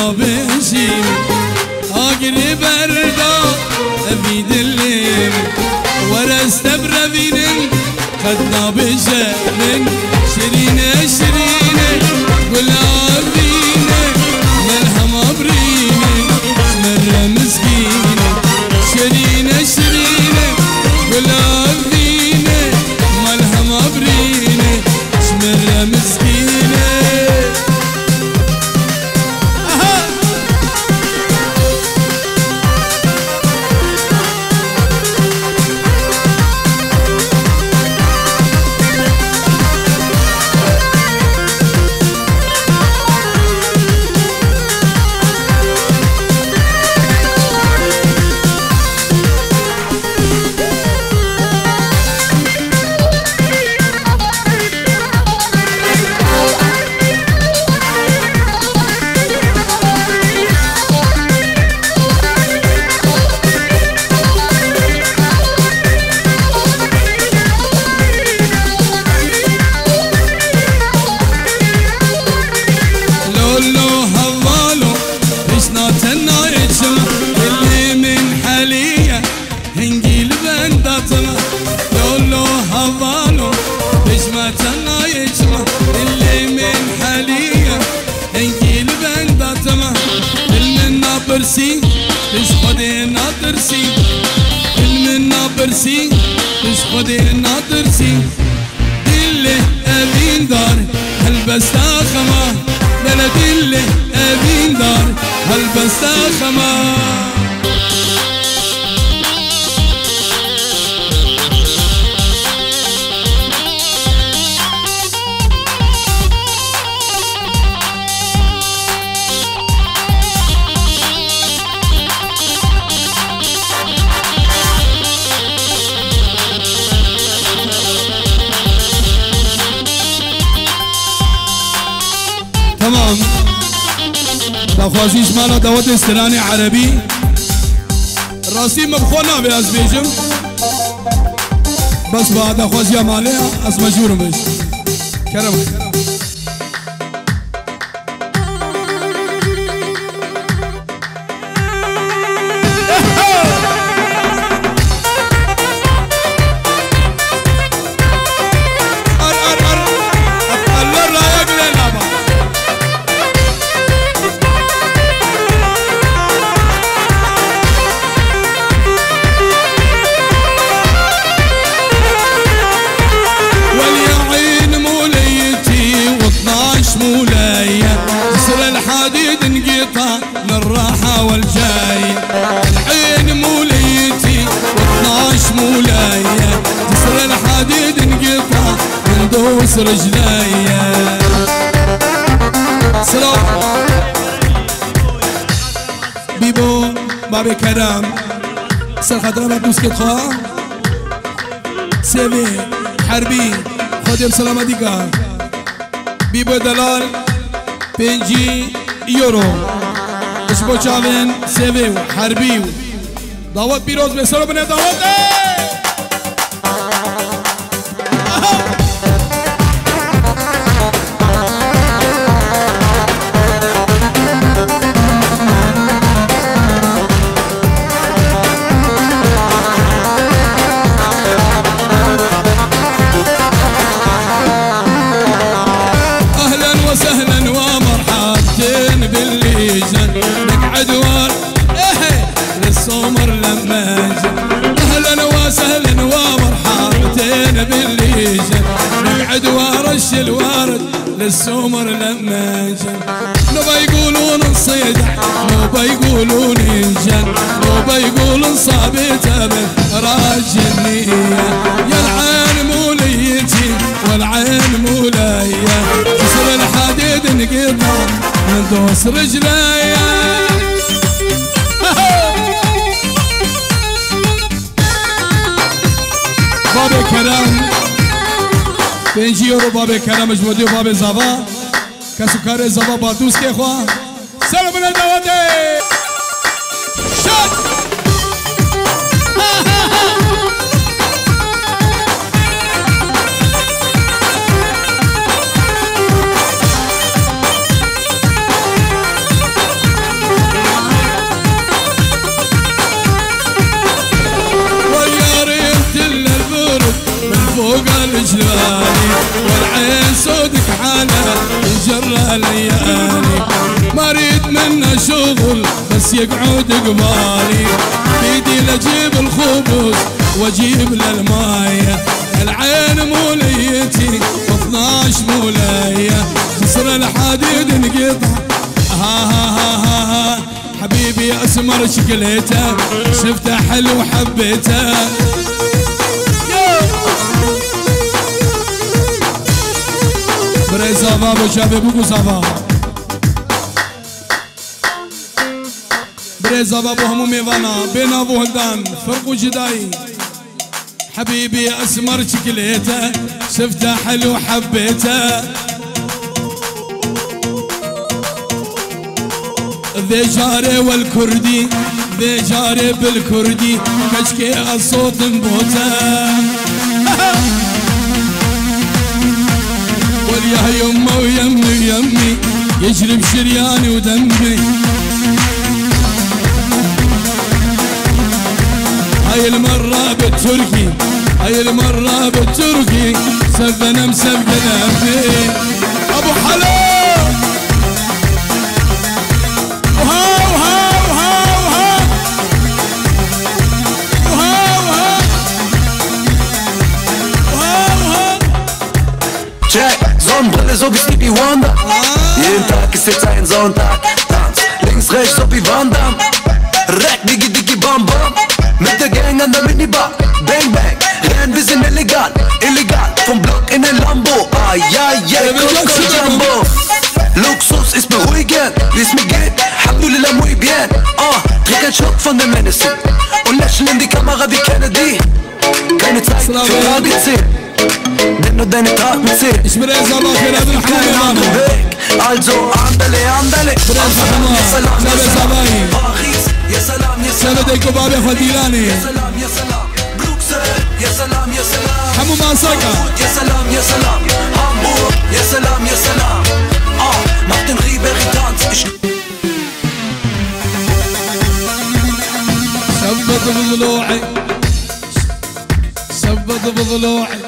را بشیم آگری بردا أبيد الليل ورا استبربين خدنا بجمل شرينا شرينا قلابينا ملهمة برينا مرة مسكينة شرينا شرينا قلابينا ملهمة برينا مرة مسكينة. برسي مش خدينا ترسي المنا برسي مش خدينا ترسي دلي أبين دار هلبستا خما بلا دلي أبين دار هلبستا خما. تمام دخوازیش مالا دوت استران عربی راستی مبخونه به از بیجم بس با دخوازی ماله از مجبورم بش کرم من الراحة والجاية العين موليتي واثناش مولاية كسر الحديد انقطع من دوس رجلية. سلام بيبو بابي كرم سر خضرابة بوسكت خواه سيبي حربي خودي بسلامة ديكا بيبو دلال بنجي یورو اش با چاوین سیویو حربیو دعوت بیروز به سرو بنه دعوت الورد للسمر لما جن نوبا يقولون نصيدع نوبا يقولون انجن نوبا يقولون صابت ابد راجل نيه يا العين موليتي والعين مولايا كسر الحديد انقطع من دوس رجليا. بابا كرم بنجی رو باب کرم جمودی باب زبا کسو کار زبا با دوست که خواه سلام بنا دواده شد. عنا شغل بس يقعد قبالي، بيدي لأجيب الخبز واجيب للماية، العين موليتي واثناش مولاية، خسر الحديد انقطع ها ها ها ها. حبيبي اسمر شكلته شفته حلو وحبيته، بريزا بابو شباب وقصافة، بريزا بابو همومي فانا بين ابو هلدان فرق وجداي. حبيبي اسمر شكلته شفته حلو وحبيته، ذي جاري والكردي ذي جاري بالكردي كشكي الصوت نبوته، واليا يمه ويمي ويمي يجري بشرياني ودمي، هاي المرة بالتركي هاي المرة بالتركي سبنا مسبق نفي ابو حلو. So bist du wie Wanda. Jeden Tag ist jetzt ein Sonntag. Tanz links, rechts, so wie Van Damme. Rack, diggi, diggi, bam, bam. Mit der Gang an der Minibar. Bang, bang. Lernen, wir sind illegal. Illegal. Vom Block in ein Lambo. Ah, ja, ja, Coco Jumbo. Luxus ist beruhigend. Wie's mir geht. Alhamdulillah, muy bien. Trink ein Shot von der Menace. Und lächeln in die Kamera wie Kennedy. Keine Zeit für ABC. Denn und deine Tat mit zählt. Ich bin der Sabah für den Hafen Weg. Also andale, andale. Salam, ya Sabah. Paris, ya Salam, ya Salam. Salam deko Baba Fadilani. Ya Salam, ya Salam. Bruxelles, ya Salam, ya Salam. Hamu Masaka. Ya Salam, ya Salam. Hamburg, ya Salam, ya Salam. Mach den Ribery Tanz. Sabbat bضلوعي. Sabbat bضلوعي.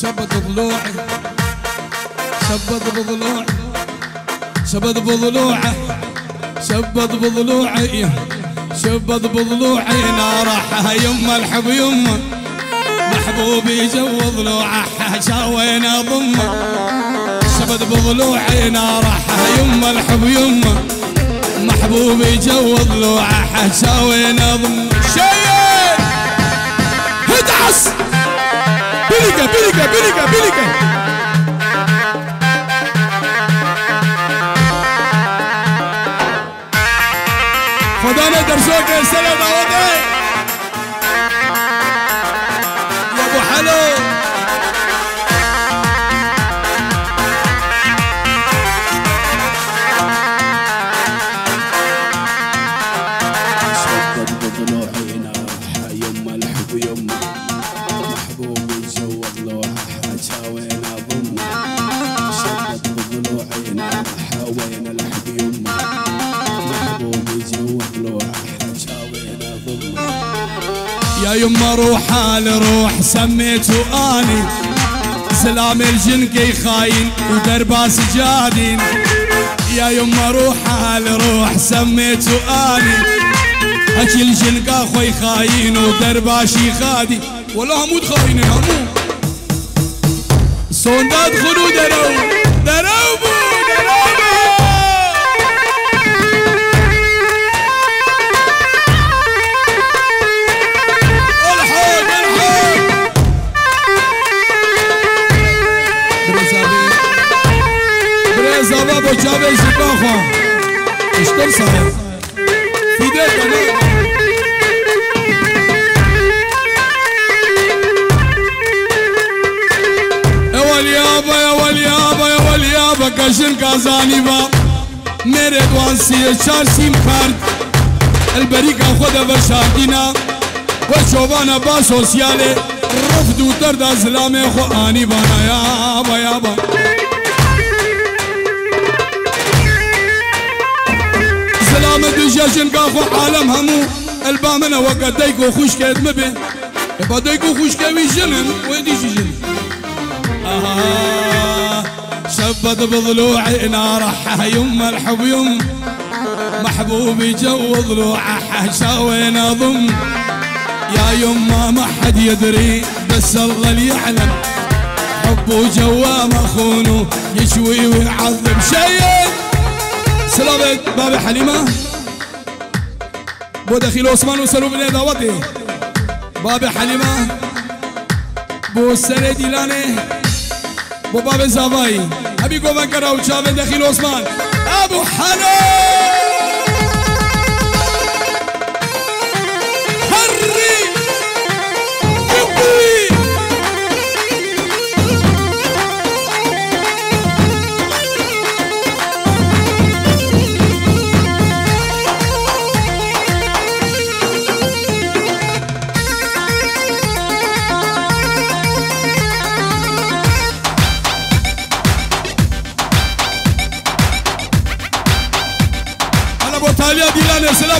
شبط ضلوعي شبط بضلوعي شبط بضلوعي شبط بضلوعي شبط بضلوعي نارحها يما الحب يما محبوبي جو ضلوعه شاوين اضمه شبط بضلوعي نارحها يما الحب يما محبوبي جو ضلوعه شاوين اضمه شيل هدعس بليكا بليكا بليكا بليكا فضانا درزوكي السلام عوضي يا ابو حلو يا يما روحها لروح سميته اني سلام الجنقي خاين ودربه سجادين يا يما روحها لروح سميته اني اجي الجنقه اخوي خاين ودربه شي خادي والله همود خاينين همود صنداد خلو درو درو جابي زباخة اشتر صحيح في ديك انا يا واليابا يا واليابا يا واليابا كشن كازاني با ميري دوانسي شارسيم خارد البريكة خدا برشاكينا وشوبانا با سوسيالي رفض وطرد ازلامي خواني بانا يابا يابا جاشن قافو عالم همو البامنا وقديكو خوش كيت مبين بديكو خوش كوي جنن ويدي جنن شبط بضلوعي نارحها يما الحب يم محبوبي جوض ضلوعه حشاوي نظم يا يما ما حد يدري بس الله اللي يعلم حبه جواه مخونه يشوي ويعظم شيء سلامت بابي حليمه بو دخيل عثمان وسلوب لي دعوتي بابي حليمه بو سر ديلانه بو بابي زاوي ابي گوبن کرا و چاوه دخيل عثمان ابو حليم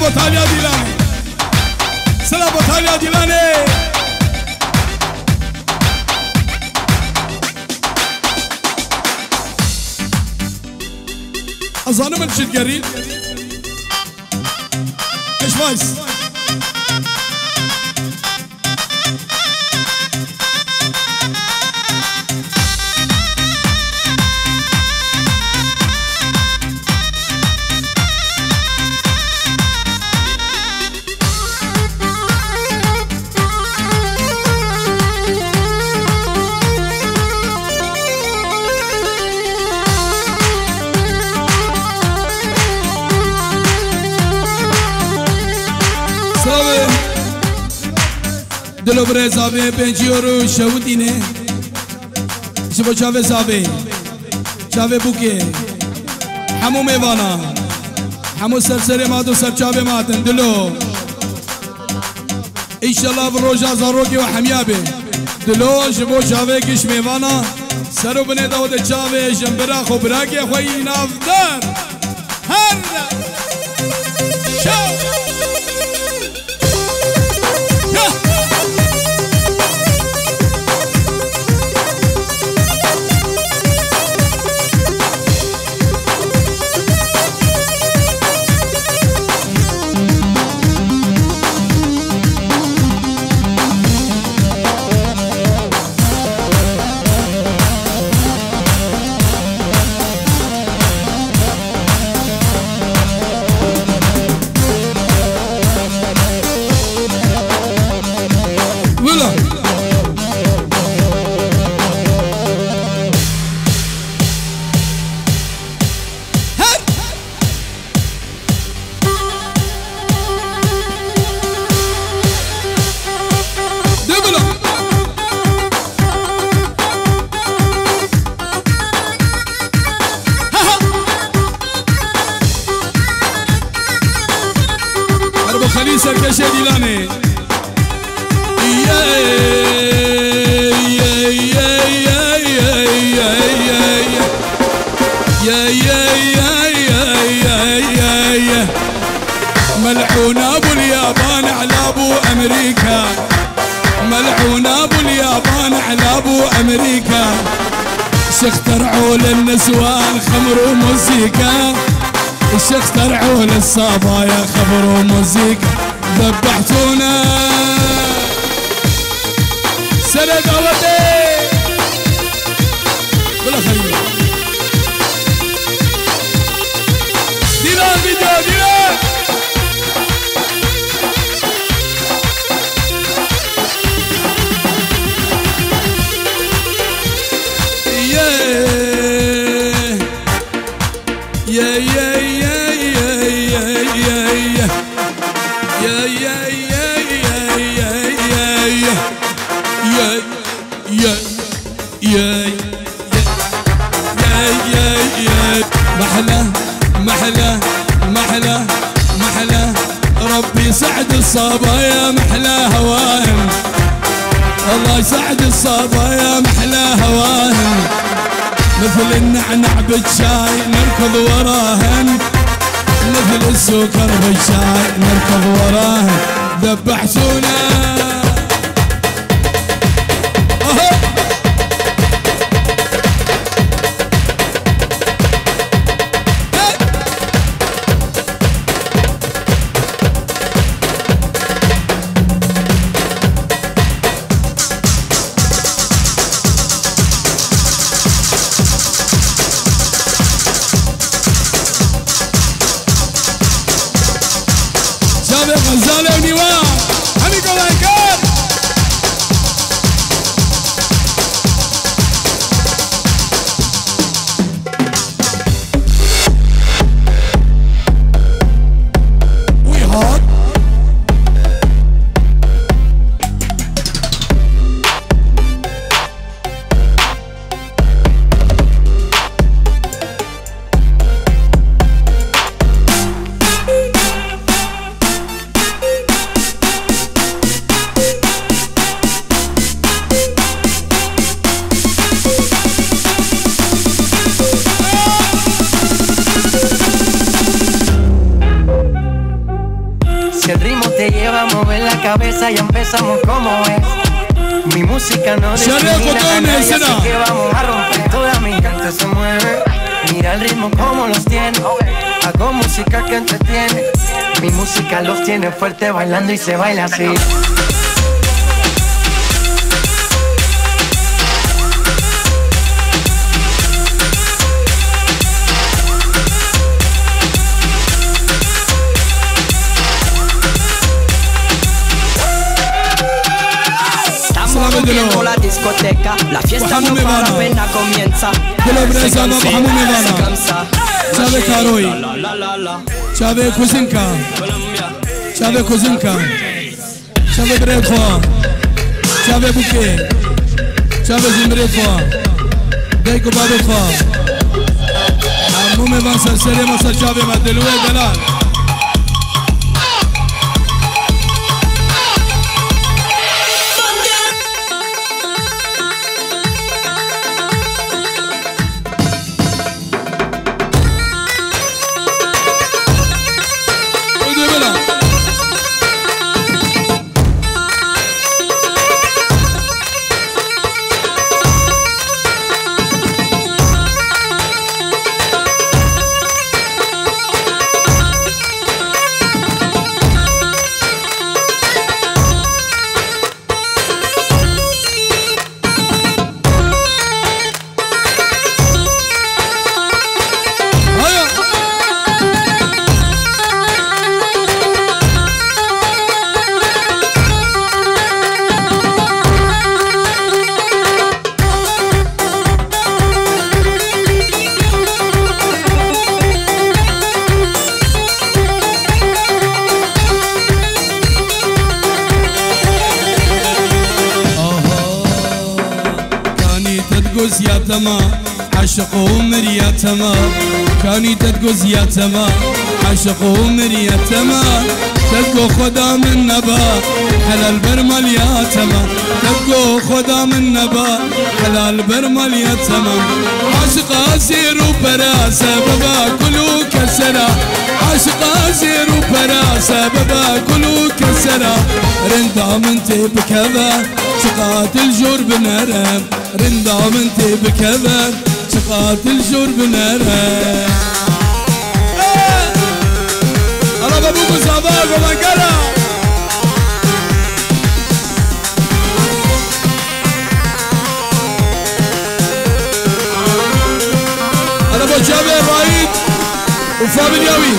Botalya Dilan'e, selam Botalya Dilan'e. Selam Botalya Dilan'e. Azanı mı çift gerin? Eşvayız. دلو بره زابه پنجی رو شو دینه سبو چاوه زابه چاوه بوکه همو میوانا همو سرسره ماد و سرچاوه مادن دلو ایشالله و روژا زاروگی و حمیابه دلو شبو چاوه کش میوانا سرو بنه دو ده چاوه جنبرا خوبراگه خوی نافدر هر شو سرکش دیلانه ملعون ابو اليابان على ابو امريكا ملعون ابو اليابان على ابو امريكا شيخ ترعوا للنسوان خمر وموسيقى الشيخ ترعوا للصبايا خمر وموسيقى ذبحتونا سنة دولتي بلا خير ديلان فيديو ديلان ربي يسعد الصبايا محلى هواهم الله يسعد الصبايا محلى هواهم مثل النعنع بالشاي نركض وراهن مثل السكر بالشاي نركض وراهن ذبحتونا Si el ritmo te lleva a mover la cabeza, ya empezamos como es. Mi música no discrimina a nadie, así que vamos a romper. Toda mi gente se mueve, mira el ritmo como los tiene. Hago música que entretiene, mi música los tiene fuerte bailando y se baila así. La discoteca, la fiesta no para apenas comienza. Chave Karoi, Chave Kuzinka, Chave Kuzinka, Chave Brevoa, Chave Buke, Chave Zimbrevoa, Deiko Babevoa. No me vas a hacer más a Chave Madelue Galán. تما عشق عمري تما كاني تتجوز يا تما عشق عمري تما تتجو خدا من نبا حلال برمل يا تما تتجو خدا من نبا حلال برمل يا تما عشق أسير وبرا سببا كله كسرا عشق أسير وبرا سببا كله كسرا رندا من تيب كذا شقات الجور بنرم رندا من تيب كذا شقات الجور بنرم أنا بابوكو زعبار بمنكرة أنا بجابي الرائد وفاميلياوي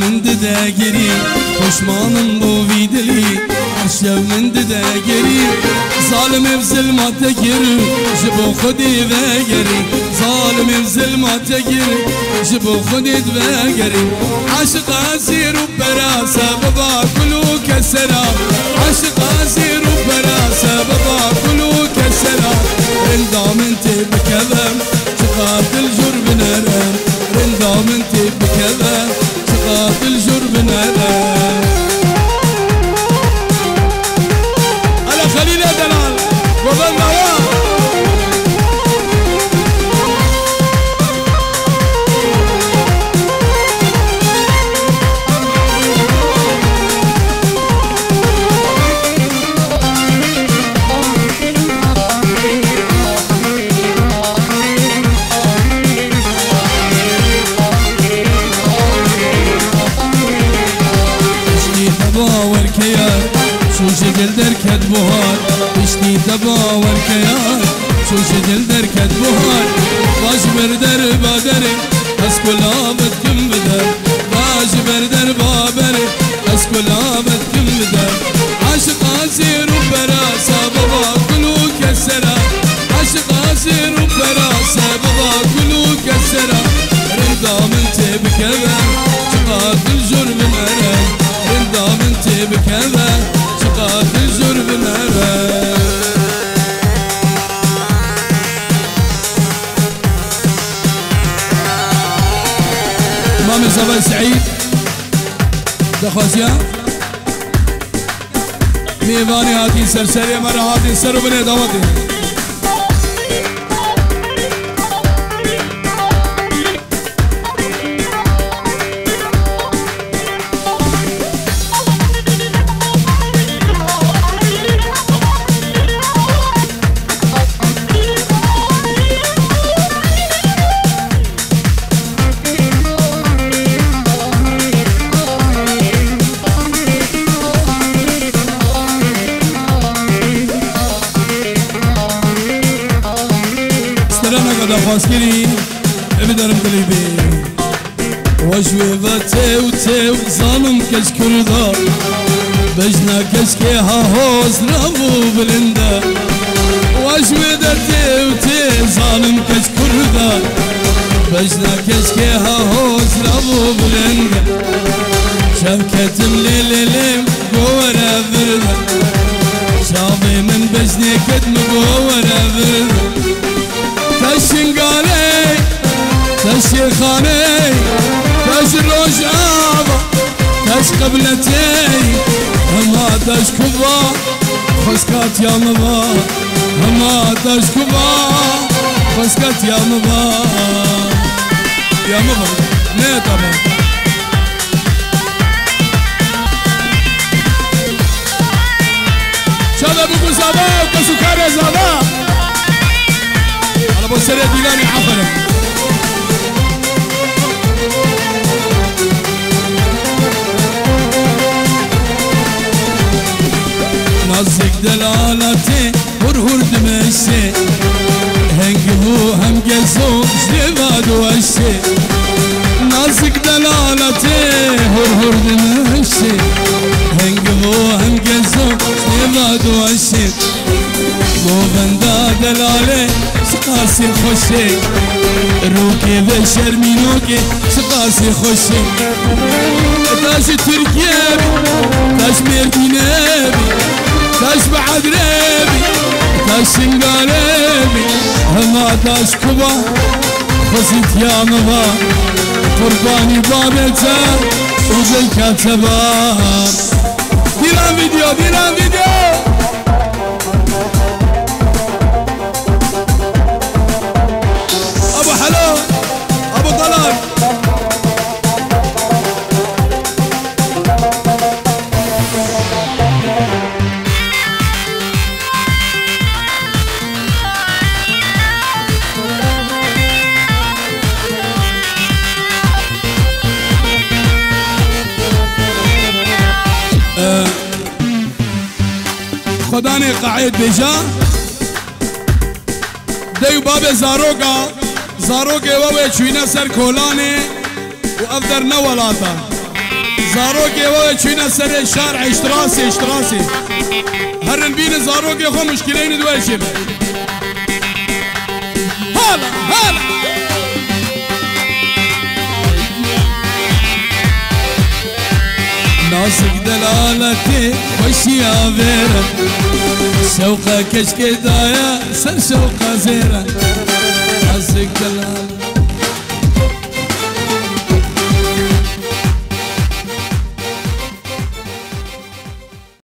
من دده گری پشمانم بو ویدلی هرشب من دده گری ظالمم ظلماته گری جبو خودی و گری ظالمم ظلماته گری جبو خودید و گری عشق اسیر و برا سببا کلو کسرا عشق اسیر و برا سببا کلو کسرا رندام انت بکبم چقدر الجرب نرم رندام انت بکبم في الجرب نادم أنا خليل يا دلال وظل نواه دری از کلامت کم بده باج بردر بابری از کلامت کم بده عاشق آزیر و براسا بابا کلو کسرا عاشق آزیر و براسا بابا کلو کسرا رضا من تب کبر چقدر جرم مره رضا من تب کبر چقدر جرم مره صباح سعيد دخوازيا ميواني هاتي سرسري مرة هاتي سر وبني دواتي دخوازگیری ابدارم دلیبی وجوه و تو ظالم کش کرده بجنا کش که ها هوز رامو بلنده وجوه در تو ظالم کش کرده بجنا کش که ها هوز رامو بلنده شمکتم لیلیم گوره برده شامی من بجنی کدم گوره برده تشنگانه تشخانه تش روش آبا تش قبلتی همه تش کبا خسکت یا مبا همه تش کبا خسکت یا مبا نه طبعا شده بگو زبا کسو کار زبا بسرية ديلاني عفرة نازك دلالتي هرهر دمشي هنجهو هم جزو جلباد وشي نازك دلالتي هرهر دمشي هنجهو هم جزو جلباد وشي گووندا دلاله سقاسی خوشه روکه و شرمینوکه سقاسی خوشه تاش ترکیه بی تاش مردینه بی تاش بعدره بی تاش شنگاره بی همه تاش کبا خوزیت یامه با قربانی بابتا اوزل کتبا دیلان ویدیو دیلان ویدیو خدانه قاعد بجا دیو باب زاروگا زاروگه ووه چوینه سر کولانه و افدر نولاتا زاروگه ووه چوینه سر شارع اشتراسی هرن بین زاروگه خو مشکلی این دوه شیم حالا ناسک دلالتی خوشی آویرم شوقه کشک دایا سر شوقه زیرم ناسک دلالتی